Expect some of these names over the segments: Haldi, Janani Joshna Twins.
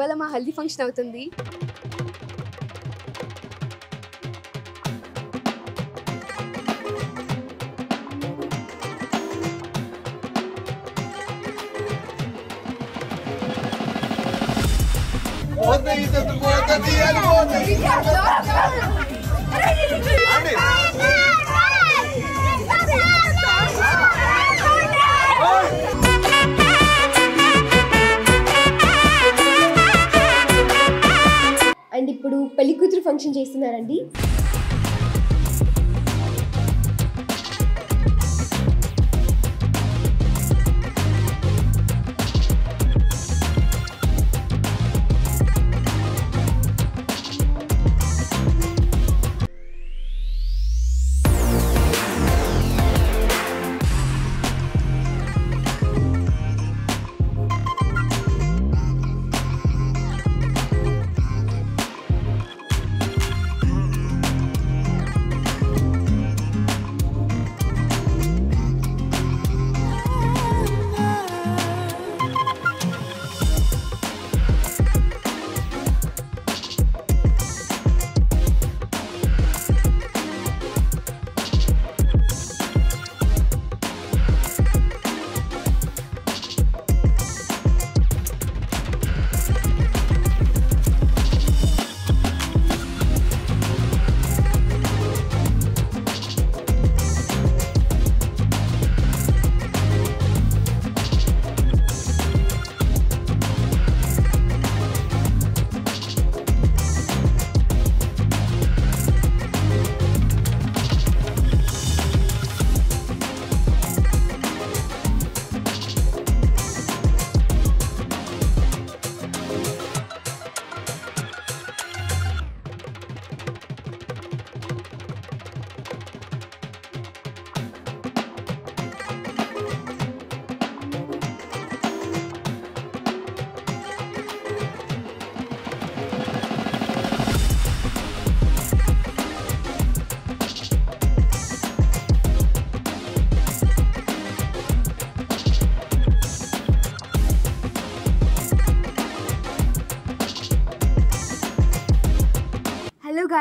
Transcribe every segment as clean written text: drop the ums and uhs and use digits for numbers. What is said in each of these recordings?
ఇవాళ మా హల్దీ ఫంక్షన్ అవుతుంది. అండ్ ఇప్పుడు పెళ్లి కూతురు ఫంక్షన్ చేస్తున్నారండి.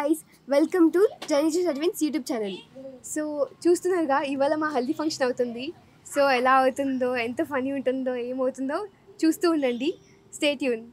Guys, welcome to Janani Joshna Twins YouTube channel. So చూస్తున్నారుగా ఇవాళ మా హల్దీ ఫంక్షన్ అవుతుంది. సో ఎలా అవుతుందో, ఎంత ఫన్నీ ఉంటుందో, ఏమవుతుందో చూస్తూ ఉండండి. Stay tune.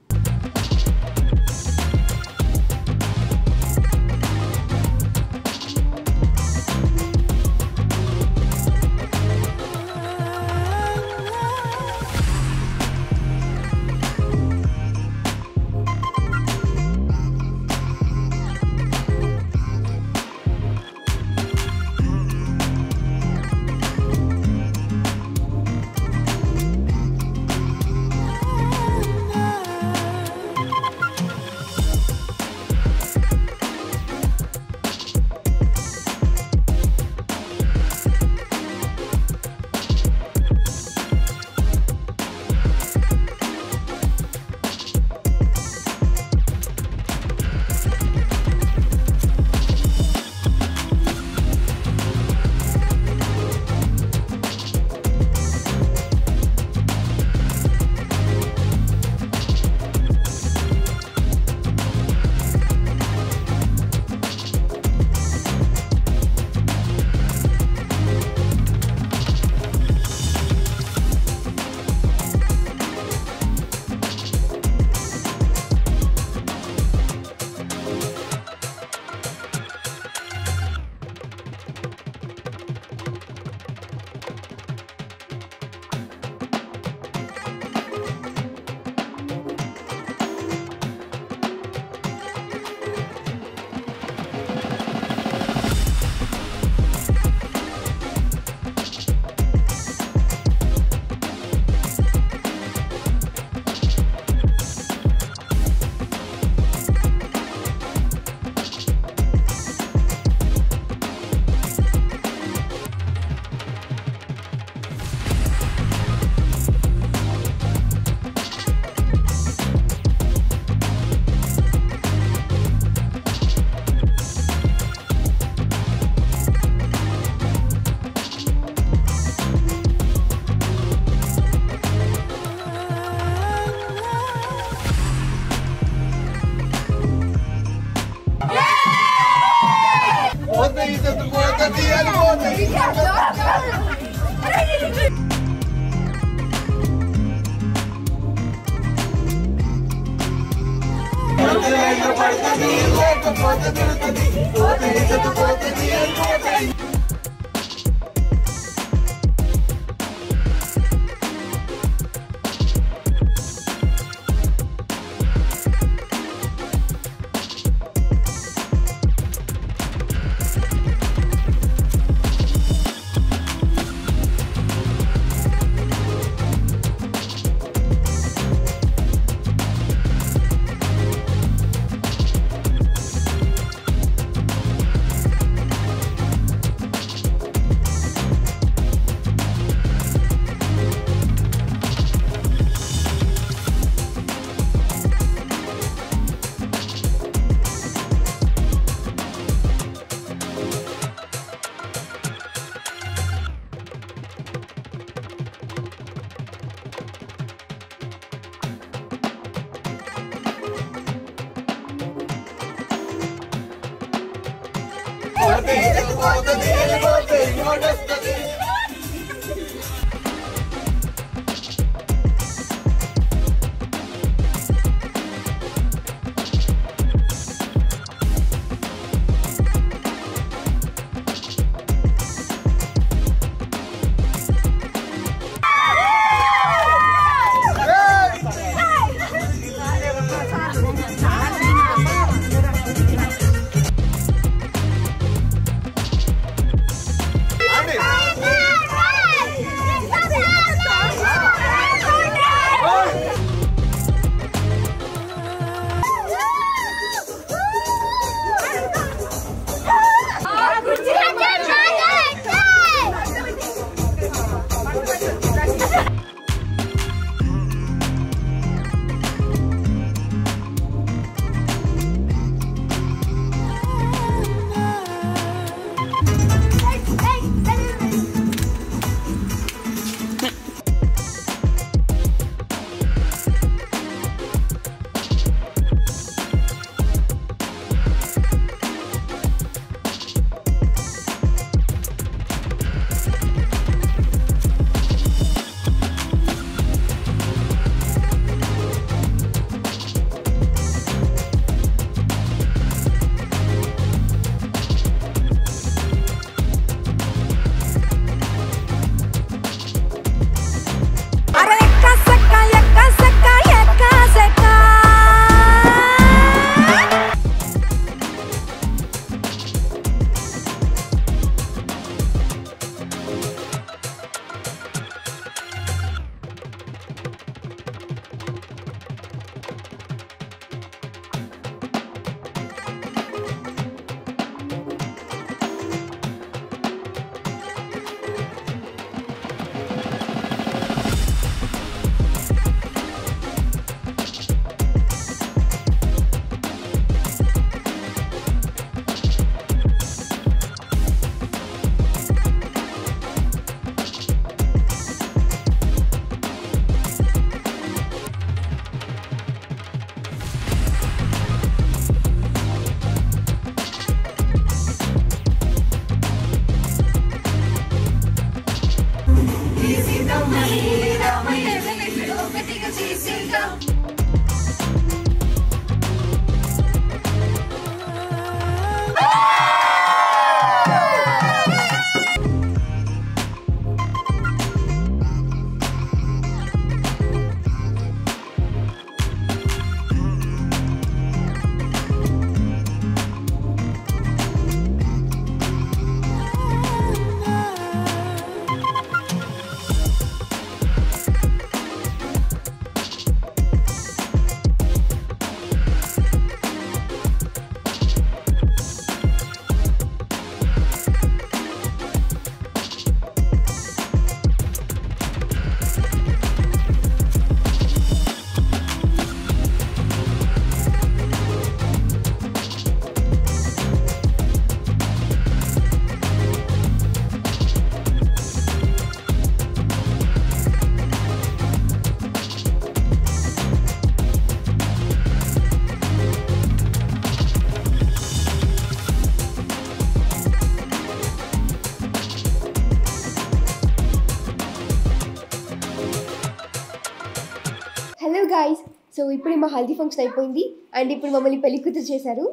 So ippudu ma haldi function ayipoyindi and ippudu mammalni pelli kuturu chesaru.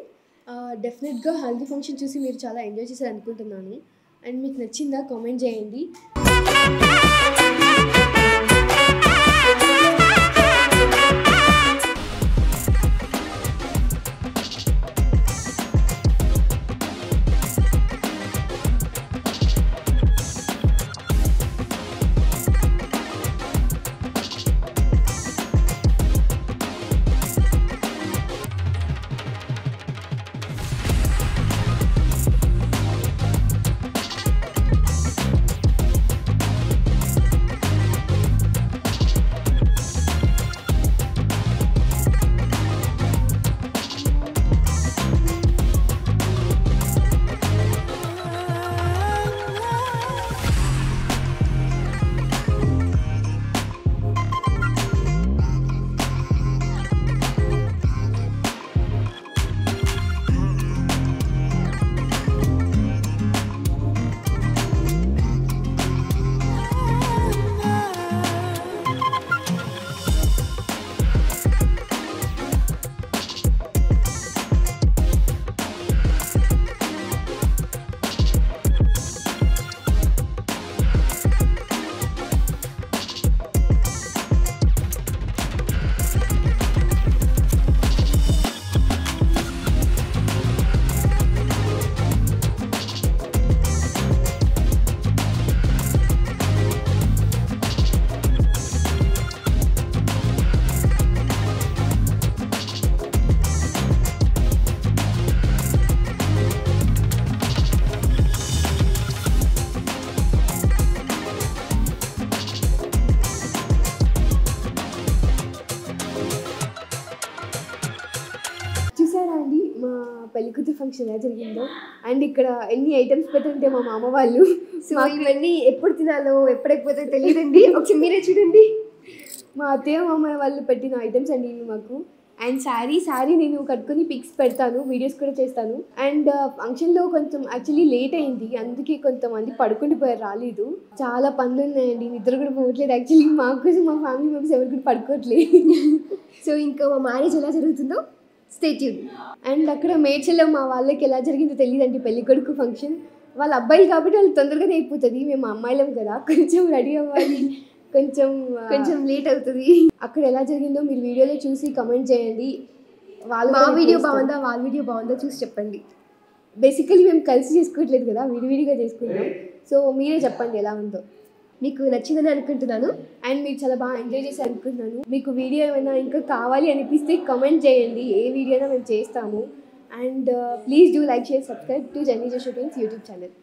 Definitely ga haldi function chusi meer chala enjoy chesaru anukuntunnanu and meeku nachinda comment cheyandi. Pelikutu function la jarigindho and ikkada enni items pettante ma mama vallu so ivanni eppudu tinalo eppudu ekpotho teliyadandi okka mere chudandi ma athe mama vallu pettina items and innu maaku and sari nenu katkoni pics pedtanu videos kuda chestanu and function lo koncham actually late ayindi anduke kontamandi padukondi poyaru raledu chaala pannu unnayandi nidra kuda povutledu actually maaku ma family members evaru kuda padukovaledu so inka ma marriage ela jarugutundo stay tuned. And akkada మేడ్చల్లో మా వాళ్ళకి ఎలా జరిగిందో తెలియదండి పెళ్లి కొడుకు function. వాళ్ళ అబ్బాయిలు కాబట్టి వాళ్ళు తొందరగానే అయిపోతుంది, మేము అమ్మాయిలం కదా కొంచెం రెడీ అవ్వాలి, కొంచెం కొంచెం లేట్ అవుతుంది. అక్కడ ఎలా జరిగిందో మీరు వీడియోలో చూసి కమెంట్ చేయండి. వాళ్ళ మా వీడియో బాగుందా వాళ్ళ వీడియో బాగుందా చూసి చెప్పండి. బేసికలీ మేము కలిసి చేసుకోవట్లేదు కదా, విడివిడిగా చేసుకుంటాం. సో మీరే చెప్పండి ఎలా ఉందో. మీకు నచ్చిందని అనుకుంటున్నాను అండ్ మీరు చాలా బాగా ఎంజాయ్ చేసి అనుకుంటున్నాను. మీకు వీడియో ఏమైనా ఇంకా కావాలి అనిపిస్తే కమెంట్ చేయండి, ఏ వీడియోనా మేము చేస్తాము. And please do like share subscribe to Janani Joshna twins YouTube channel.